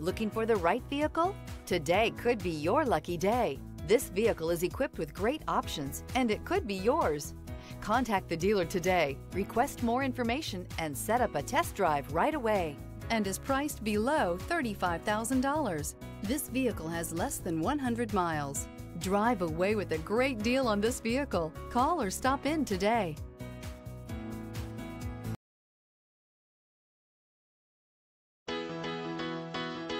Looking for the right vehicle? Today could be your lucky day. This vehicle is equipped with great options, and it could be yours. Contact the dealer today, request more information, and set up a test drive right away. And is priced below $35,000. This vehicle has less than 100 miles. Drive away with a great deal on this vehicle. Call or stop in today.